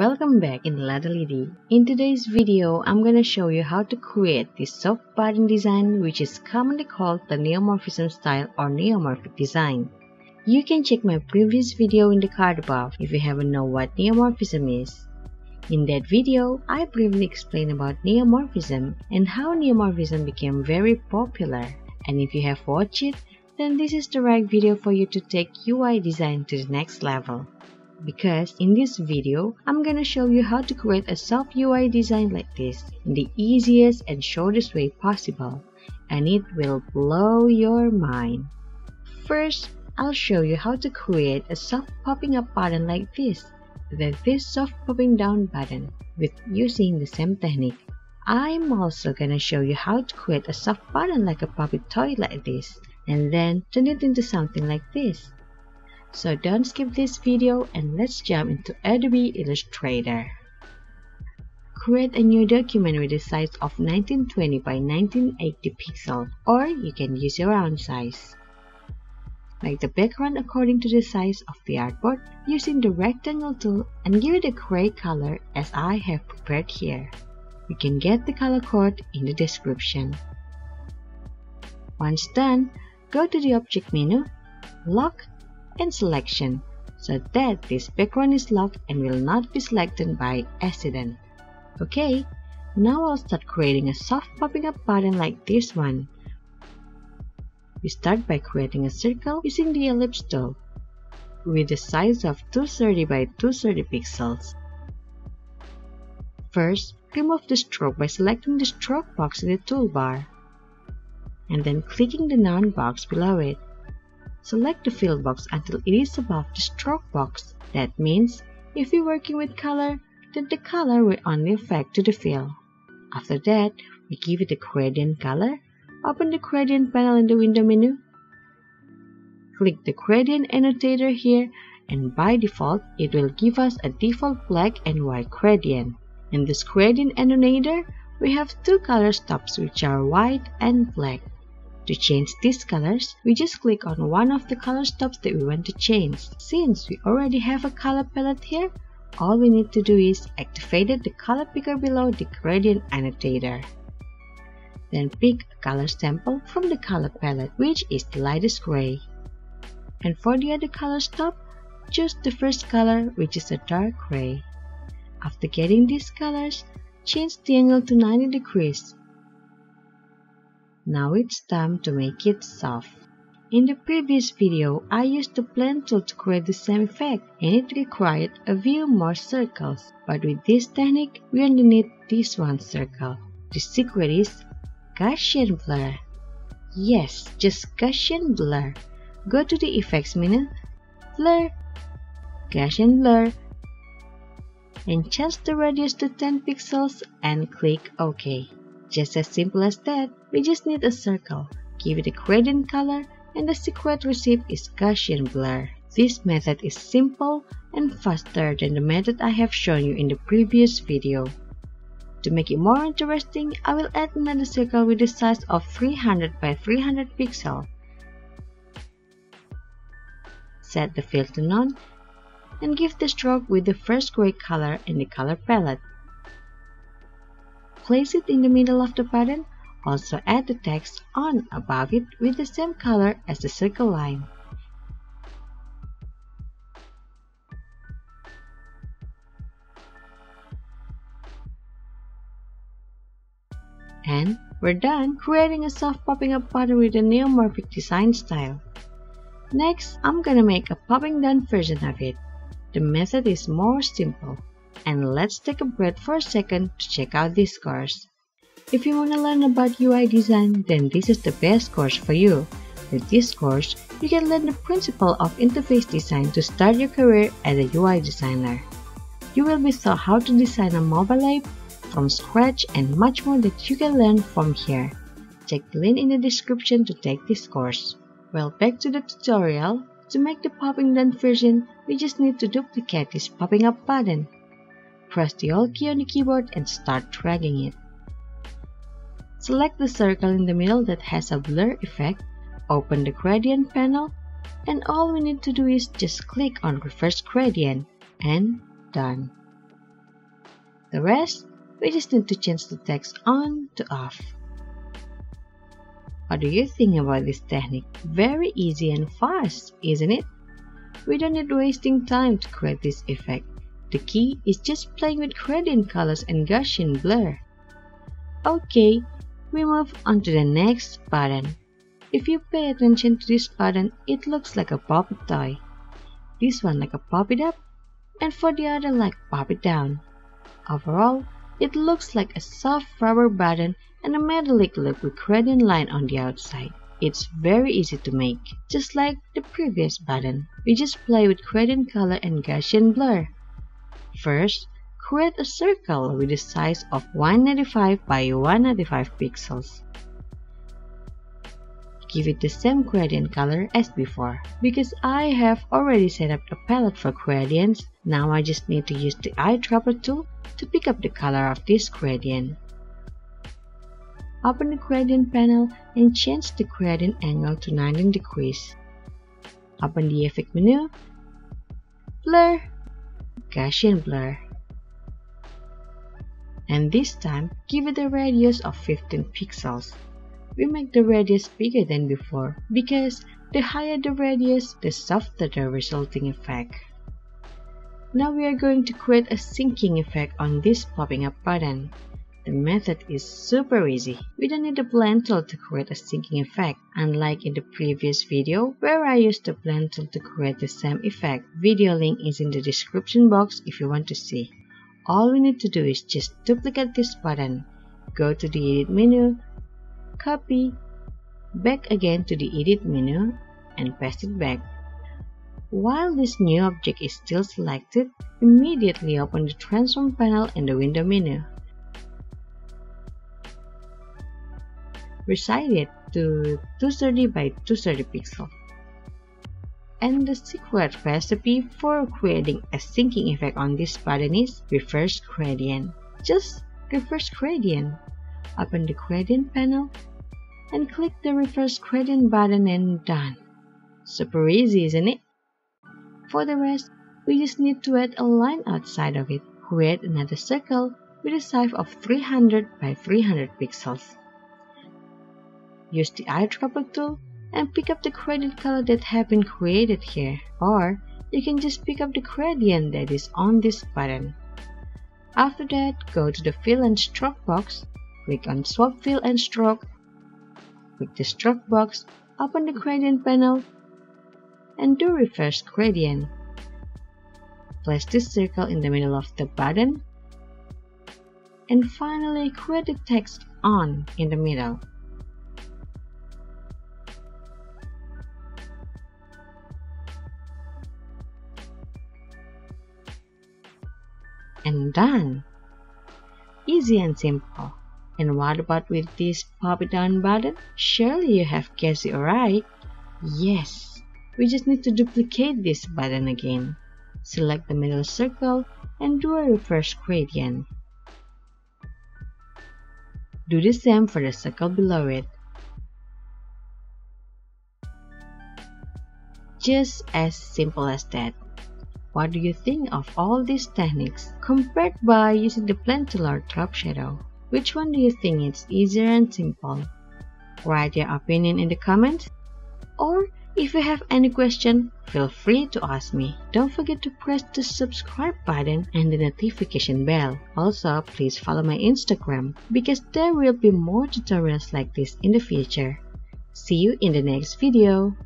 Welcome back in Ladalidi. In today's video, I'm gonna show you how to create this soft pattern design, which is commonly called the Neuomorphism style or Neuomorphic design. You can check my previous video in the card above if you haven't know what Neuomorphism is. In that video, I briefly explained about Neuomorphism and how Neuomorphism became very popular. And if you have watched it, then this is the right video for you to take UI design to the next level. Because in this video, I'm gonna show you how to create a soft UI design like this in the easiest and shortest way possible, and it will blow your mind. First, I'll show you how to create a soft popping up button like this, then this soft popping down button, with using the same technique. I'm also gonna show you how to create a soft button like a puppet toy like this, and then turn it into something like this. So don't skip this video and let's jump into Adobe Illustrator. Create a new document with a size of 1920 by 1980 pixels, or you can use your own size. Make the background according to the size of the artboard using the rectangle tool and give it a gray color as I have prepared here. You can get the color code in the description. Once done, go to the object menu, lock, and selection, so that this background is locked and will not be selected by accident. Okay, now I'll start creating a soft popping up button like this one. We start by creating a circle using the ellipse tool with a size of 230 by 230 pixels. First, remove the stroke by selecting the stroke box in the toolbar and then clicking the noun box below it. Select the fill box until it is above the stroke box. That means, if you're working with color, then the color will only affect to the fill. After that, we give it a gradient color. Open the gradient panel in the window menu. Click the gradient annotator here, and by default, it will give us a default black and white gradient. In this gradient annotator, we have two color stops, which are white and black. To change these colors, we just click on one of the color stops that we want to change. Since we already have a color palette here, all we need to do is activate the color picker below the gradient annotator. Then pick a color sample from the color palette, which is the lightest gray. And for the other color stop, choose the first color, which is a dark gray. After getting these colors, change the angle to 90 degrees. Now it's time to make it soft. In the previous video, I used the blend tool to create the same effect, and it required a few more circles. But with this technique, we only need this one circle. The secret is Gaussian blur. Yes, just Gaussian blur. Go to the effects menu, blur, Gaussian blur, and change the radius to 10 pixels and click OK. Just as simple as that, we just need a circle, give it a gradient color, and the secret recipe is Gaussian blur. This method is simple and faster than the method I have shown you in the previous video. To make it more interesting, I will add another circle with a size of 300 by 300 pixels. Set the fill to none, and give the stroke with the first gray color in the color palette. Place it in the middle of the pattern, also add the text on above it with the same color as the circle line. And we're done creating a soft popping up pattern with a Neuomorphic design style. Next, I'm gonna make a popping down version of it. The method is more simple. And let's take a break for a second to check out this course. If you want to learn about UI design, then this is the best course for you. With this course, you can learn the principle of interface design to start your career as a UI designer. You will be taught how to design a mobile app from scratch and much more that you can learn from here. Check the link in the description to take this course. Well, back to the tutorial. To make the popping down version, we just need to duplicate this popping up button. Press the Alt key on the keyboard and start dragging it. Select the circle in the middle that has a blur effect, open the gradient panel, and all we need to do is just click on reverse gradient, and done. The rest, we just need to change the text on to off. What do you think about this technique? Very easy and fast, isn't it? We don't need wasting time to create this effect. The key is just playing with gradient colors and Gaussian blur. Okay, we move on to the next pattern. If you pay attention to this pattern, it looks like a puppet toy. This one like a puppet up, and for the other like puppet down. Overall, it looks like a soft rubber button and a metallic look with gradient line on the outside. It's very easy to make, just like the previous button. We just play with gradient color and Gaussian blur. First, create a circle with a size of 195 by 195 pixels. Give it the same gradient color as before. Because I have already set up a palette for gradients, now I just need to use the eyedropper tool to pick up the color of this gradient. Open the gradient panel and change the gradient angle to 19 degrees. Open the effect menu, blur, Gaussian blur. And this time, give it a radius of 15 pixels. We make the radius bigger than before, because the higher the radius, the softer the resulting effect. Now we are going to create a sinking effect on this popping up button. The method is super easy. We don't need a blend tool to create a sinking effect, unlike in the previous video where I used the blend tool to create the same effect. Video link is in the description box if you want to see. All we need to do is just duplicate this button, go to the edit menu, copy, back again to the edit menu, and paste it back. While this new object is still selected, immediately open the transform panel in the window menu. Resize it to 230 by 230 pixel. And the secret recipe for creating a sinking effect on this button is reverse gradient. Just reverse gradient. Open the gradient panel and click the reverse gradient button and done. Super easy, isn't it? For the rest, we just need to add a line outside of it. Create another circle with a size of 300 by 300 pixels. Use the eyedropper tool and pick up the gradient color that have been created here. Or you can just pick up the gradient that is on this button. After that, go to the fill and stroke box, click on swap fill and stroke. With the stroke box, open the gradient panel and do reverse gradient. Place this circle in the middle of the button and finally create the text on in the middle. And done! Easy and simple. And what about with this pop it down button? Surely you have guessed it right. Yes, we just need to duplicate this button again. Select the middle circle and do a reverse gradient. Do the same for the circle below it. Just as simple as that. What do you think of all these techniques compared by using the blend tool or drop shadow? Which one do you think is easier and simple? Write your opinion in the comments, or if you have any question, feel free to ask me. Don't forget to press the subscribe button and the notification bell. Also, please follow my Instagram because there will be more tutorials like this in the future. See you in the next video.